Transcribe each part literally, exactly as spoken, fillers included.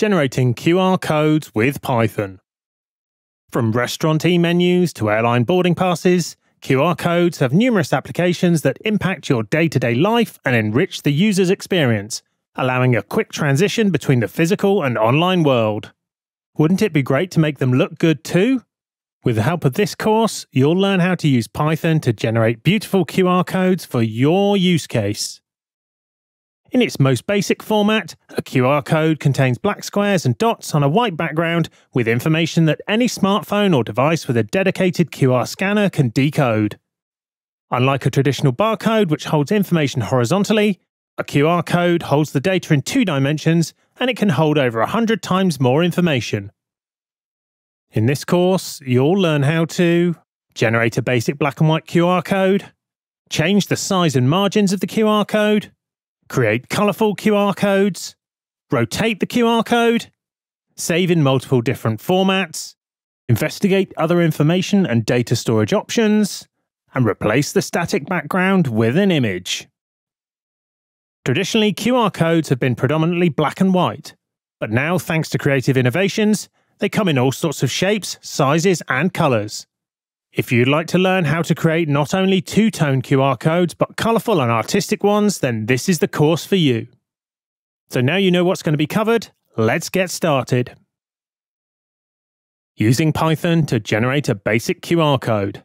generating Q R codes with Python. From restaurant e-menus to airline boarding passes, Q R codes have numerous applications that impact your day-to-day life and enrich the user's experience, allowing a quick transition between the physical and online world. Wouldn't it be great to make them look good too? With the help of this course, you'll learn how to use Python to generate beautiful Q R codes for your use case. In its most basic format, a Q R code contains black squares and dots on a white background with information that any smartphone or device with a dedicated Q R scanner can decode. Unlike a traditional barcode, which holds information horizontally, a Q R code holds the data in two dimensions and it can hold over one hundred times more information. In this course, you'll learn how to generate a basic black and white Q R code, change the size and margins of the Q R code, create colourful Q R codes, rotate the Q R code, save in multiple different formats, investigate other information and data storage options, and replace the static background with an image. Traditionally, Q R codes have been predominantly black and white, but now, thanks to creative innovations, they come in all sorts of shapes, sizes, and colours. If you'd like to learn how to create not only two-tone Q R codes, but colourful and artistic ones, then this is the course for you. So now you know what's going to be covered, let's get started. Using Python to generate a basic Q R code.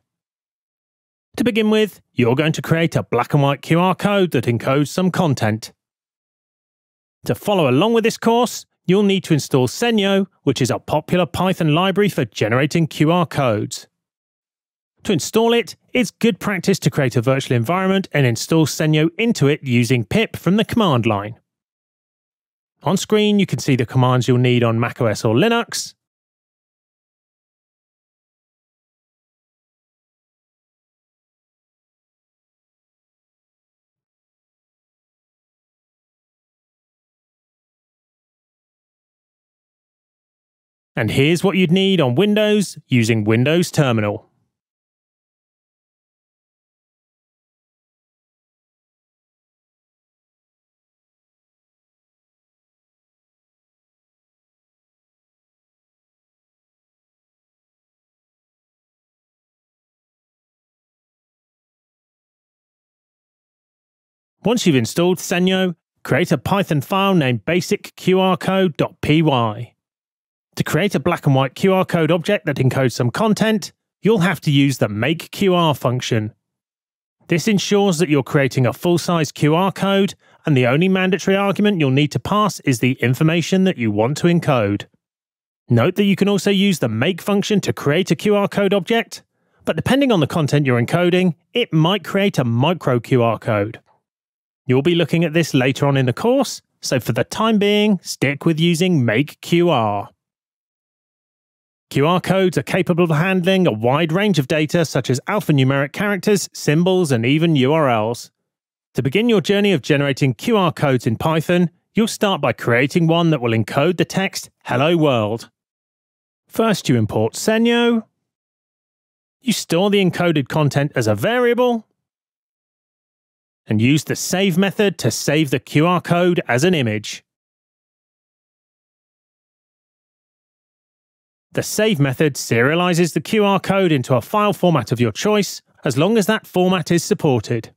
To begin with, you're going to create a black and white Q R code that encodes some content. To follow along with this course, you'll need to install Segno, which is a popular Python library for generating Q R codes. To install it, it's good practice to create a virtual environment and install Segno into it using pip from the command line. On screen, you can see the commands you'll need on macOS or Linux. And here's what you'd need on Windows using Windows Terminal. Once you've installed Segno, create a Python file named basic Q R code dot P Y. To create a black and white Q R code object that encodes some content, you'll have to use the make Q R function. This ensures that you're creating a full-size Q R code, and the only mandatory argument you'll need to pass is the information that you want to encode. Note that you can also use the make function to create a Q R code object, but depending on the content you're encoding, it might create a micro Q R code. You'll be looking at this later on in the course, so for the time being, stick with using make Q R. Q R codes are capable of handling a wide range of data such as alphanumeric characters, symbols, and even U R Ls. To begin your journey of generating Q R codes in Python, you'll start by creating one that will encode the text "Hello World". First, you import Segno. You store the encoded content as a variable, and use the save method to save the Q R code as an image. The save method serializes the Q R code into a file format of your choice, as long as that format is supported.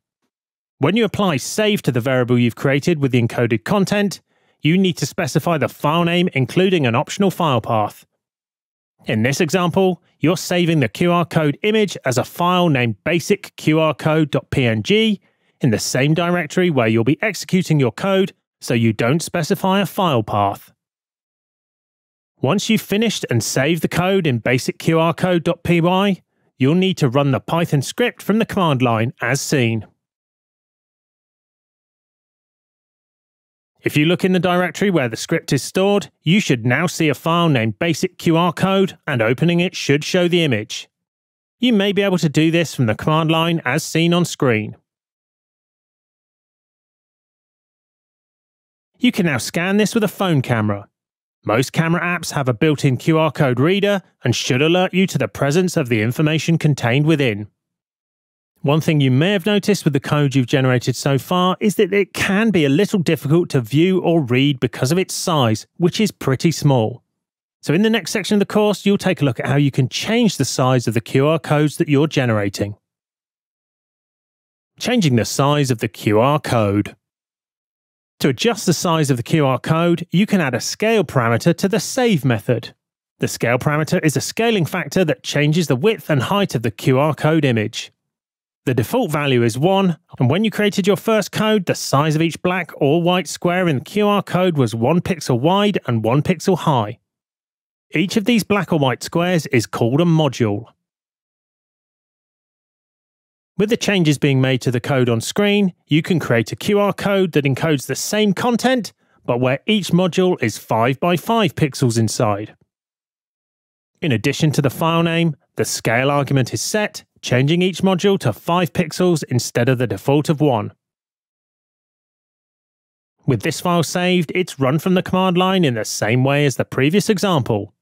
When you apply save to the variable you've created with the encoded content, you need to specify the file name including an optional file path. In this example, you're saving the Q R code image as a file named basic Q R code dot P N G, in the same directory where you'll be executing your code, so you don't specify a file path. Once you've finished and saved the code in basic Q R code dot P Y, you'll need to run the Python script from the command line as seen. If you look in the directory where the script is stored, you should now see a file named basic Q R code, and opening it should show the image. You may be able to do this from the command line as seen on screen. You can now scan this with a phone camera. Most camera apps have a built-in Q R code reader and should alert you to the presence of the information contained within. One thing you may have noticed with the code you've generated so far is that it can be a little difficult to view or read because of its size, which is pretty small. So in the next section of the course, you'll take a look at how you can change the size of the Q R codes that you're generating. Changing the size of the Q R code. To adjust the size of the Q R code, you can add a scale parameter to the save method. The scale parameter is a scaling factor that changes the width and height of the Q R code image. The default value is one, and when you created your first code, the size of each black or white square in the Q R code was one pixel wide and one pixel high. Each of these black or white squares is called a module. With the changes being made to the code on screen, you can create a Q R code that encodes the same content, but where each module is five by five pixels inside. In addition to the file name, the scale argument is set, changing each module to five pixels instead of the default of one. With this file saved, it's run from the command line in the same way as the previous example.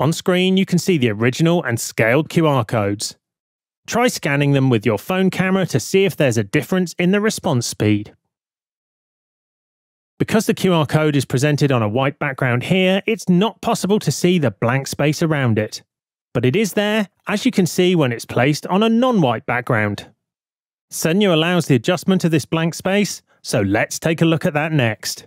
On screen, you can see the original and scaled Q R codes. Try scanning them with your phone camera to see if there's a difference in the response speed. Because the Q R code is presented on a white background here, it's not possible to see the blank space around it. But it is there, as you can see when it's placed on a non-white background. Segno allows the adjustment of this blank space, so let's take a look at that next.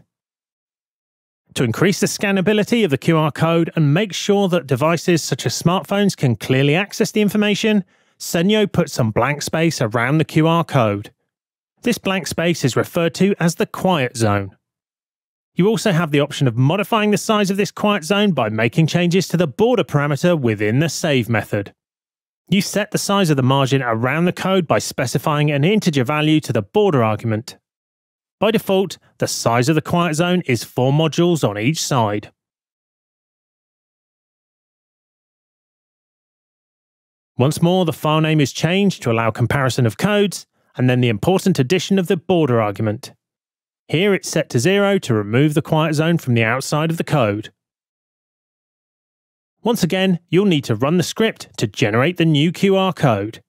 To increase the scannability of the Q R code and make sure that devices such as smartphones can clearly access the information, Segno puts some blank space around the Q R code. This blank space is referred to as the quiet zone. You also have the option of modifying the size of this quiet zone by making changes to the border parameter within the save method. You set the size of the margin around the code by specifying an integer value to the border argument. By default, the size of the quiet zone is four modules on each side. Once more, the file name is changed to allow comparison of codes, and then the important addition of the border argument. Here it's set to zero to remove the quiet zone from the outside of the code. Once again, you'll need to run the script to generate the new Q R code.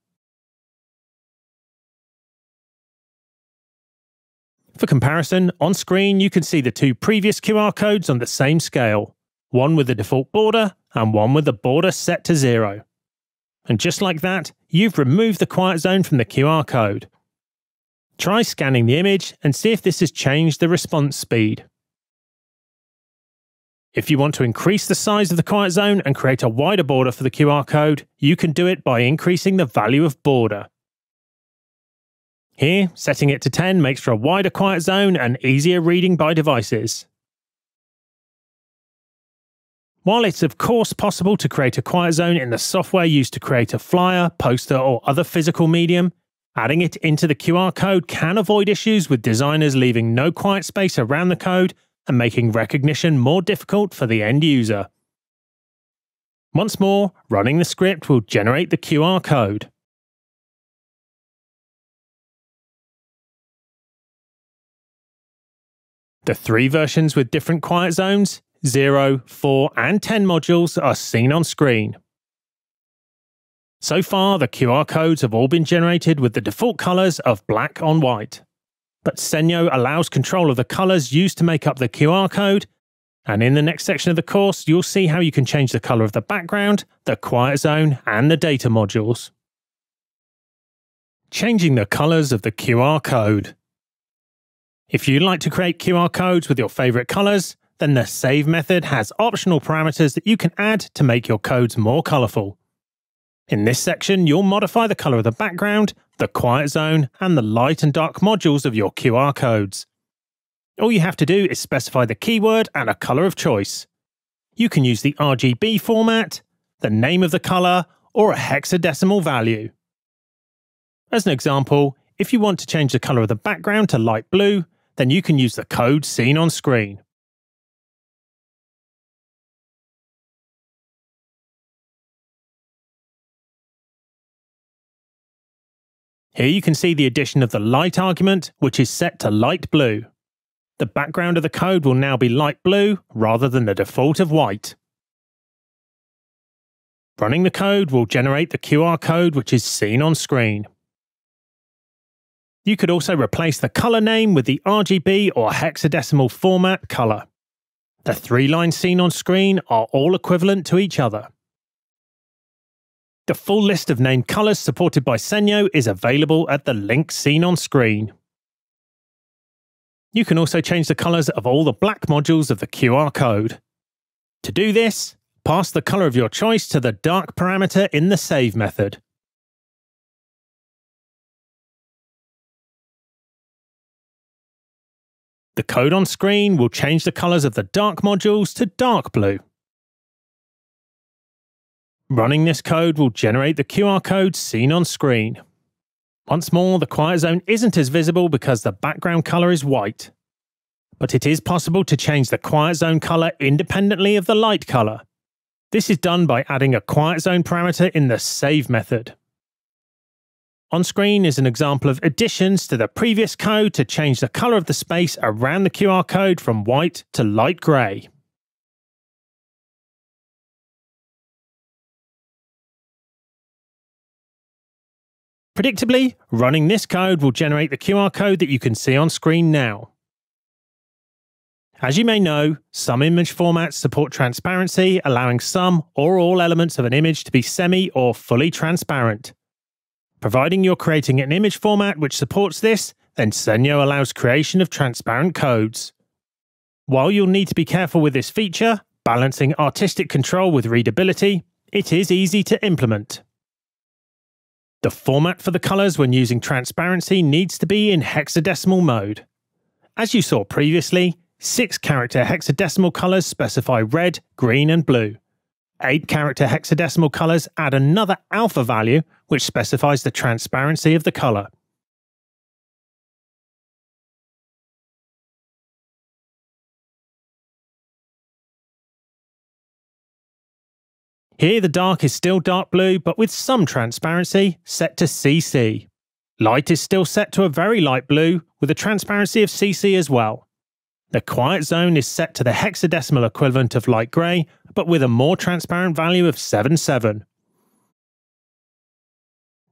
For comparison, on screen you can see the two previous Q R codes on the same scale, one with the default border and one with the border set to zero. And just like that, you've removed the quiet zone from the Q R code. Try scanning the image and see if this has changed the response speed. If you want to increase the size of the quiet zone and create a wider border for the Q R code, you can do it by increasing the value of border. Here, setting it to ten makes for a wider quiet zone and easier reading by devices. While it's of course possible to create a quiet zone in the software used to create a flyer, poster, or other physical medium, adding it into the Q R code can avoid issues with designers leaving no quiet space around the code and making recognition more difficult for the end user. Once more, running the script will generate the Q R code. The three versions with different quiet zones, zero, four, and ten modules, are seen on screen. So far, the Q R codes have all been generated with the default colours of black on white. But Segno allows control of the colours used to make up the Q R code, and in the next section of the course, you'll see how you can change the colour of the background, the quiet zone, and the data modules. Changing the colours of the Q R code. If you'd like to create Q R codes with your favourite colours, then the save method has optional parameters that you can add to make your codes more colourful. In this section, you'll modify the colour of the background, the quiet zone, and the light and dark modules of your Q R codes. All you have to do is specify the keyword and a colour of choice. You can use the R G B format, the name of the colour, or a hexadecimal value. As an example, if you want to change the colour of the background to light blue, then you can use the code seen on screen. Here you can see the addition of the light argument, which is set to light blue. The background of the code will now be light blue rather than the default of white. Running the code will generate the Q R code which is seen on screen. You could also replace the colour name with the R G B or hexadecimal format colour. The three lines seen on screen are all equivalent to each other. The full list of named colours supported by Segno is available at the link seen on screen. You can also change the colours of all the black modules of the Q R code. To do this, pass the colour of your choice to the dark parameter in the save method. The code on screen will change the colours of the dark modules to dark blue. Running this code will generate the Q R code seen on screen. Once more, the quiet zone isn't as visible because the background colour is white. But it is possible to change the quiet zone colour independently of the light colour. This is done by adding a quiet zone parameter in the save method. On screen is an example of additions to the previous code to change the colour of the space around the Q R code from white to light grey. Predictably, running this code will generate the Q R code that you can see on screen now. As you may know, some image formats support transparency, allowing some or all elements of an image to be semi or fully transparent. Providing you're creating an image format which supports this, then Segno allows creation of transparent codes. While you'll need to be careful with this feature, balancing artistic control with readability, it is easy to implement. The format for the colours when using transparency needs to be in hexadecimal mode. As you saw previously, six character hexadecimal colours specify red, green and blue. eight character hexadecimal colours add another alpha value which specifies the transparency of the colour. Here the dark is still dark blue but with some transparency set to C C. Light is still set to a very light blue with a transparency of C C as well. The quiet zone is set to the hexadecimal equivalent of light grey, but with a more transparent value of seven seven.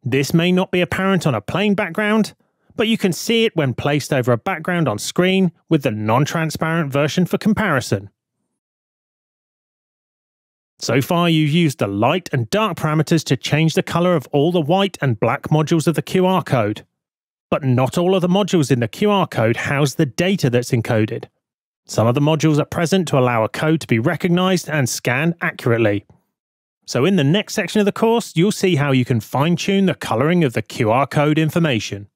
This may not be apparent on a plain background, but you can see it when placed over a background on screen with the non-transparent version for comparison. So far you've used the light and dark parameters to change the colour of all the white and black modules of the Q R code. But not all of the modules in the Q R code house the data that's encoded. Some of the modules are present to allow a code to be recognised and scanned accurately. So in the next section of the course, you'll see how you can fine-tune the colouring of the Q R code information.